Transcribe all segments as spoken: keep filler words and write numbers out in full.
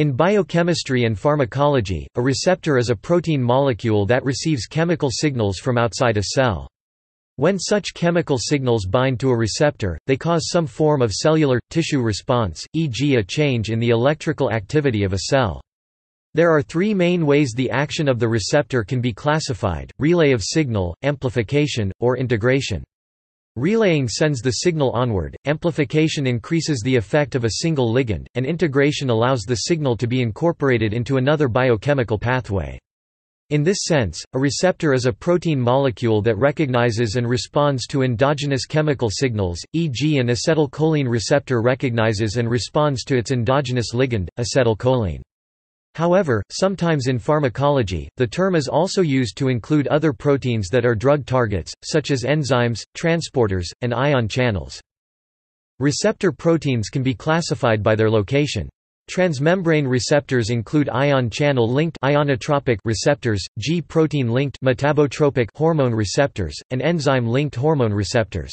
In biochemistry and pharmacology, a receptor is a protein molecule that receives chemical signals from outside a cell. When such chemical signals bind to a receptor, they cause some form of cellular, tissue response, for example a change in the electrical activity of a cell. There are three main ways the action of the receptor can be classified: relay of signal, amplification, or integration. Relaying sends the signal onward, amplification increases the effect of a single ligand, and integration allows the signal to be incorporated into another biochemical pathway. In this sense, a receptor is a protein molecule that recognizes and responds to endogenous chemical signals, for example an acetylcholine receptor recognizes and responds to its endogenous ligand, acetylcholine. However, sometimes in pharmacology, the term is also used to include other proteins that are drug targets, such as enzymes, transporters, and ion channels. Receptor proteins can be classified by their location. Transmembrane receptors include ion channel-linked ionotropic receptors, G-protein-linked metabotropic hormone receptors, and enzyme-linked hormone receptors.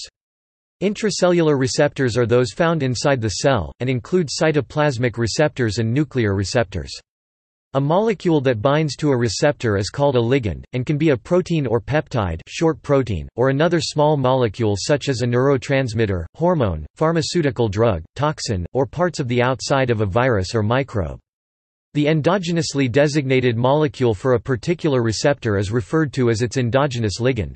Intracellular receptors are those found inside the cell, and include cytoplasmic receptors and nuclear receptors. A molecule that binds to a receptor is called a ligand, and can be a protein or peptide, short protein, or another small molecule such as a neurotransmitter, hormone, pharmaceutical drug, toxin, or parts of the outside of a virus or microbe. The endogenously designated molecule for a particular receptor is referred to as its endogenous ligand.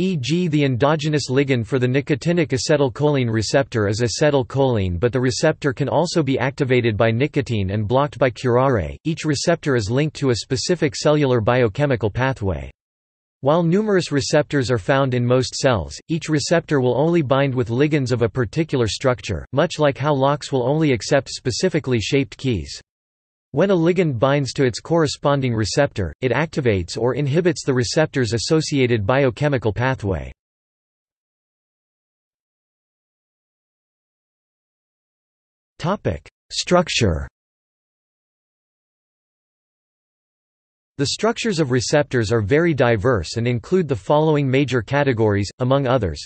for example the endogenous ligand for the nicotinic acetylcholine receptor is acetylcholine, but the receptor can also be activated by nicotine and blocked by curare. Each receptor is linked to a specific cellular biochemical pathway. While numerous receptors are found in most cells, each receptor will only bind with ligands of a particular structure, much like how locks will only accept specifically shaped keys. When a ligand binds to its corresponding receptor, it activates or inhibits the receptor's associated biochemical pathway. Structure. The structures of receptors are very diverse and include the following major categories, among others.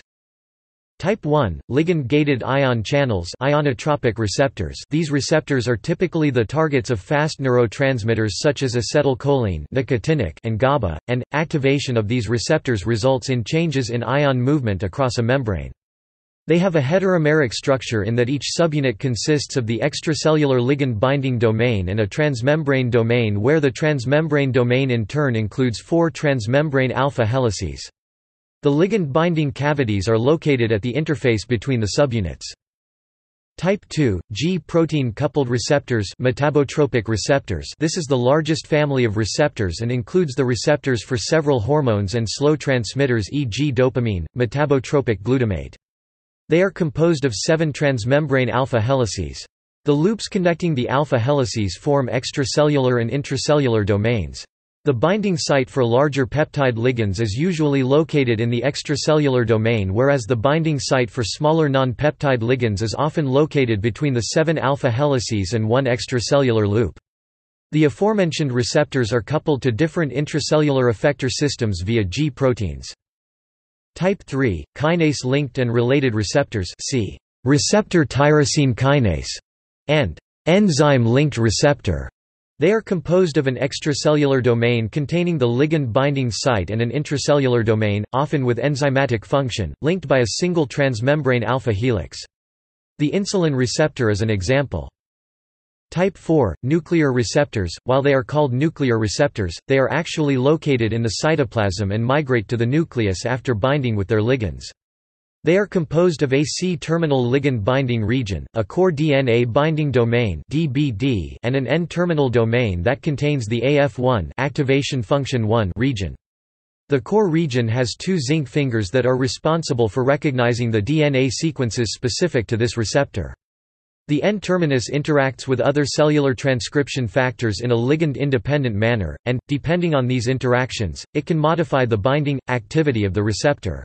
Type one – ligand-gated ion channels, ionotropic receptors. These receptors are typically the targets of fast neurotransmitters such as acetylcholine, nicotinic, and GABA, and activation of these receptors results in changes in ion movement across a membrane. They have a heteromeric structure in that each subunit consists of the extracellular ligand binding domain and a transmembrane domain, where the transmembrane domain in turn includes four transmembrane alpha helices. The ligand-binding cavities are located at the interface between the subunits. Type two – G-protein-coupled receptors, metabotropic receptors. This is the largest family of receptors and includes the receptors for several hormones and slow transmitters, for example dopamine, metabotropic glutamate. They are composed of seven transmembrane alpha helices. The loops connecting the alpha helices form extracellular and intracellular domains. The binding site for larger peptide ligands is usually located in the extracellular domain, whereas the binding site for smaller non-peptide ligands is often located between the seven alpha helices and one extracellular loop. The aforementioned receptors are coupled to different intracellular effector systems via G proteins. Type three – kinase-linked and related receptors, see receptor tyrosine kinase and enzyme-linked receptor. They are composed of an extracellular domain containing the ligand binding site and an intracellular domain, often with enzymatic function, linked by a single transmembrane alpha helix. The insulin receptor is an example. Type four – nuclear receptors. While they are called nuclear receptors, they are actually located in the cytoplasm and migrate to the nucleus after binding with their ligands. They are composed of a C-terminal ligand binding region, a core D N A binding domain (D B D), and an N-terminal domain that contains the A F one activation function one region. The core region has two zinc fingers that are responsible for recognizing the D N A sequences specific to this receptor. The N-terminus interacts with other cellular transcription factors in a ligand-independent manner, and, depending on these interactions, it can modify the binding activity of the receptor.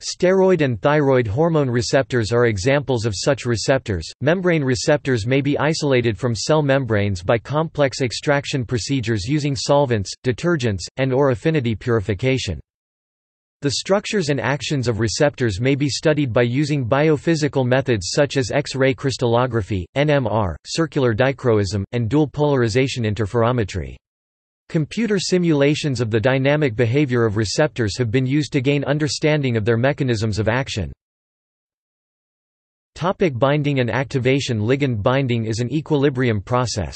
Steroid and thyroid hormone receptors are examples of such receptors. Membrane receptors may be isolated from cell membranes by complex extraction procedures using solvents, detergents, and/or affinity purification. The structures and actions of receptors may be studied by using biophysical methods such as X-ray crystallography, N M R, circular dichroism, and dual polarization interferometry. Computer simulations of the dynamic behavior of receptors have been used to gain understanding of their mechanisms of action. Topic: binding and activation. Ligand binding is an equilibrium process.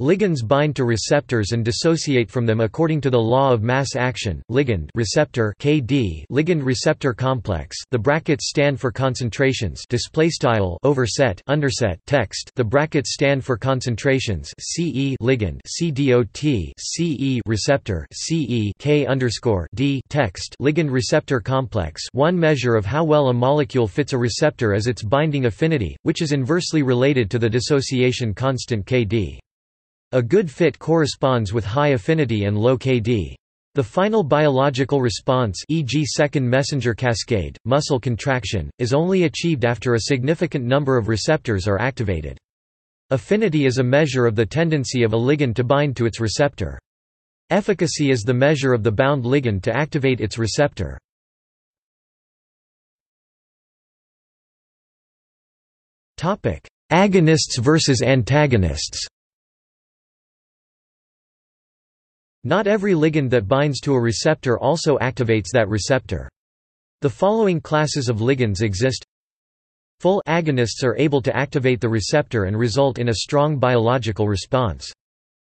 Ligands bind to receptors and dissociate from them according to the law of mass action. Ligand receptor K D ligand receptor complex. The brackets stand for concentrations. Display style overset underset text. The brackets stand for concentrations. C E ligand C D O T C E receptor C E K underscore D text. Ligand receptor complex. One measure of how well a molecule fits a receptor is its binding affinity, which is inversely related to the dissociation constant K D. A good fit corresponds with high affinity and low K D. The final biological response, for example second messenger cascade, muscle contraction, is only achieved after a significant number of receptors are activated. Affinity is a measure of the tendency of a ligand to bind to its receptor. Efficacy is the measure of the bound ligand to activate its receptor. Agonists versus antagonists. Not every ligand that binds to a receptor also activates that receptor. The following classes of ligands exist. Full agonists are able to activate the receptor and result in a strong biological response.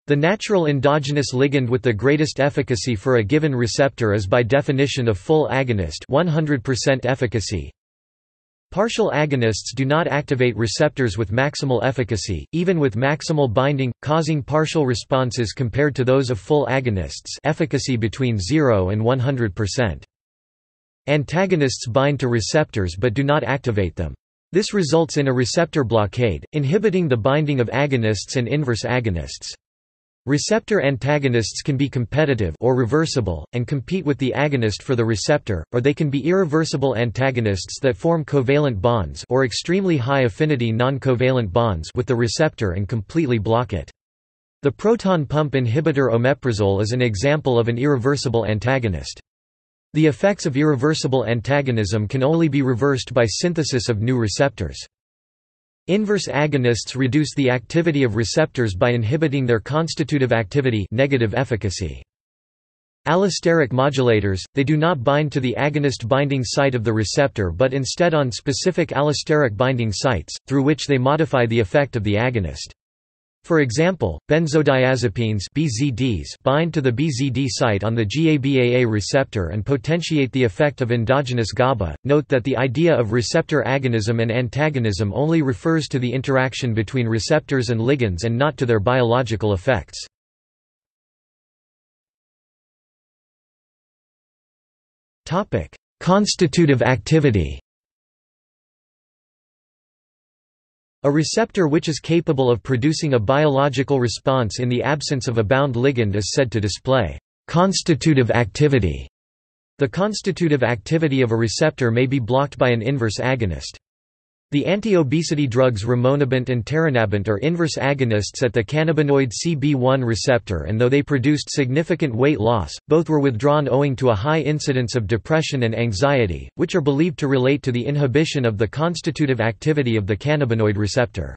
The natural endogenous ligand with the greatest efficacy for a given receptor is by definition a full agonist, one hundred percent efficacy. Partial agonists do not activate receptors with maximal efficacy, even with maximal binding, causing partial responses compared to those of full agonists, efficacy between zero and one hundred percent. Antagonists bind to receptors but do not activate them. This results in a receptor blockade, inhibiting the binding of agonists and inverse agonists. Receptor antagonists can be competitive or reversible, and compete with the agonist for the receptor, or they can be irreversible antagonists that form covalent bonds or extremely high-affinity non-covalent bonds with the receptor and completely block it. The proton pump inhibitor omeprazole is an example of an irreversible antagonist. The effects of irreversible antagonism can only be reversed by synthesis of new receptors. Inverse agonists reduce the activity of receptors by inhibiting their constitutive activity, negative efficacy. Allosteric modulators, they do not bind to the agonist binding site of the receptor but instead on specific allosteric binding sites, through which they modify the effect of the agonist. For example, benzodiazepines (B Z Ds) bind to the B Z D site on the GABAA receptor and potentiate the effect of endogenous GABA. Note that the idea of receptor agonism and antagonism only refers to the interaction between receptors and ligands and not to their biological effects. Topic: Constitutive activity. A receptor which is capable of producing a biological response in the absence of a bound ligand is said to display constitutive activity. The constitutive activity of a receptor may be blocked by an inverse agonist. The anti-obesity drugs rimonabant and taranabant are inverse agonists at the cannabinoid C B one receptor, and though they produced significant weight loss, both were withdrawn owing to a high incidence of depression and anxiety, which are believed to relate to the inhibition of the constitutive activity of the cannabinoid receptor.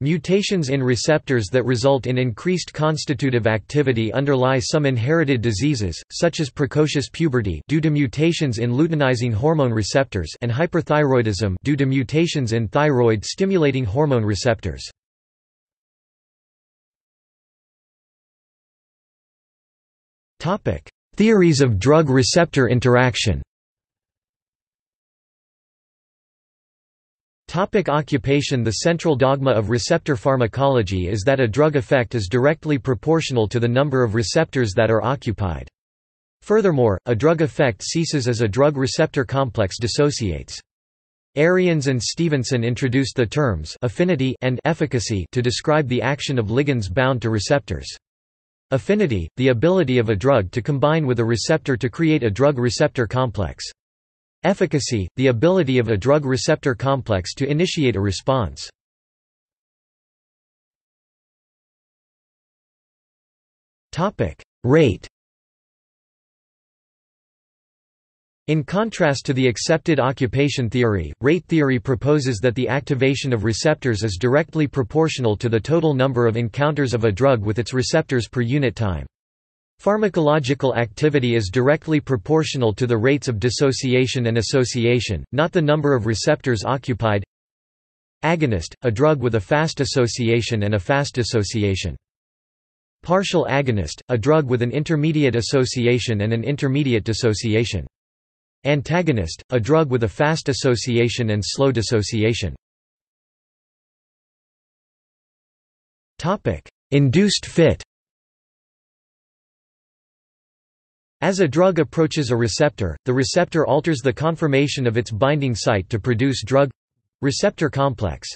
Mutations in receptors that result in increased constitutive activity underlie some inherited diseases, such as precocious puberty due to mutations in luteinizing hormone receptors and hyperthyroidism due to mutations in thyroid-stimulating hormone receptors. Theories of drug-receptor interaction. Topic: occupation. The central dogma of receptor pharmacology is that a drug effect is directly proportional to the number of receptors that are occupied. Furthermore, a drug effect ceases as a drug receptor complex dissociates. Arians and Stevenson introduced the terms affinity and efficacy to describe the action of ligands bound to receptors. Affinity, the ability of a drug to combine with a receptor to create a drug receptor complex. Efficacy, the ability of a drug receptor complex to initiate a response. Rate. In contrast to the accepted occupation theory, rate theory proposes that the activation of receptors is directly proportional to the total number of encounters of a drug with its receptors per unit time. Pharmacological activity is directly proportional to the rates of dissociation and association, not the number of receptors occupied. Agonist, a drug with a fast association and a fast dissociation. Partial agonist, a drug with an intermediate association and an intermediate dissociation. Antagonist, a drug with a fast association and slow dissociation. Induced fit. As a drug approaches a receptor, the receptor alters the conformation of its binding site to produce drug-receptor complex.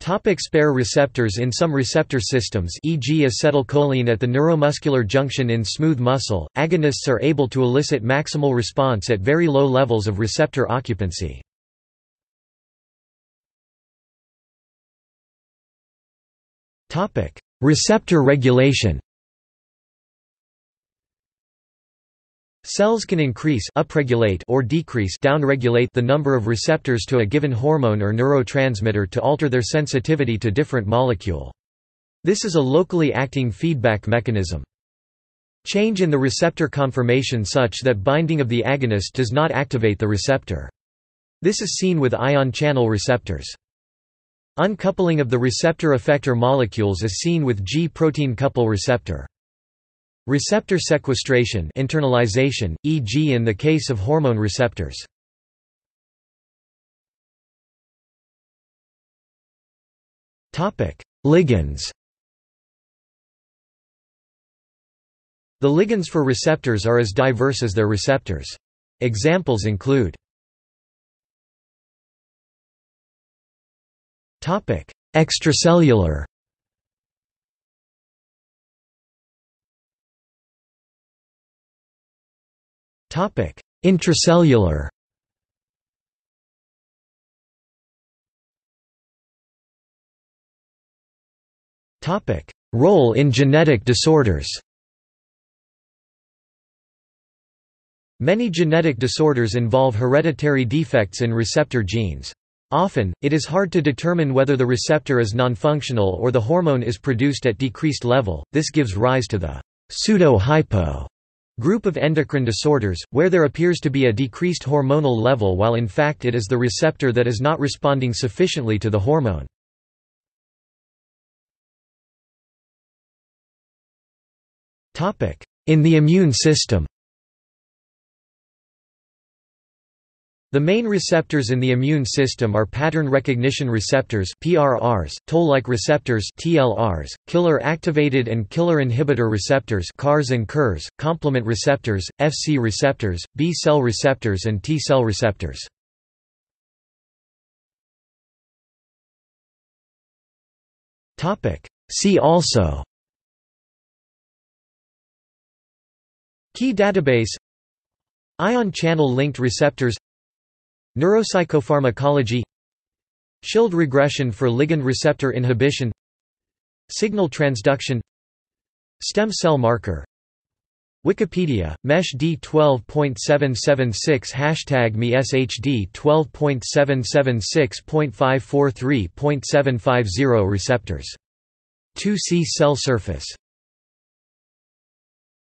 Topic: spare receptors. In some receptor systems, for example acetylcholine at the neuromuscular junction in smooth muscle, agonists are able to elicit maximal response at very low levels of receptor occupancy. Topic: receptor regulation. Cells can increase upregulate or decrease downregulate the number of receptors to a given hormone or neurotransmitter to alter their sensitivity to different molecule. This is a locally acting feedback mechanism. Change in the receptor conformation such that binding of the agonist does not activate the receptor. This is seen with ion channel receptors. Uncoupling of the receptor effector molecules is seen with G protein couple receptor. Receptor sequestration internalization, for example in the case of hormone receptors. Ligands. The ligands for receptors are as diverse as their receptors. Examples include extracellular. Topic: intracellular. Topic: role in genetic disorders. Many genetic disorders involve hereditary defects in receptor genes. Often, it is hard to determine whether the receptor is nonfunctional or the hormone is produced at decreased level. This gives rise to the pseudo-hypo group of endocrine disorders, where there appears to be a decreased hormonal level while in fact it is the receptor that is not responding sufficiently to the hormone. In the immune system, the main receptors in the immune system are pattern recognition receptors (P R Rs), toll-like receptors (T L Rs), killer-activated and killer-inhibitor receptors (C A Rs and C E Rs), complement receptors, F C receptors, B-cell receptors, and T-cell receptors. Topic: see also. Key database. Ion channel-linked receptors. Neuropsychopharmacology. Shield regression for ligand receptor inhibition. Signal transduction. Stem cell marker. Wikipedia, mesh D twelve point seven seven six hashtag M E S H D twelve point seven seven six point five four three point seven five zero receptors. two C cell surface.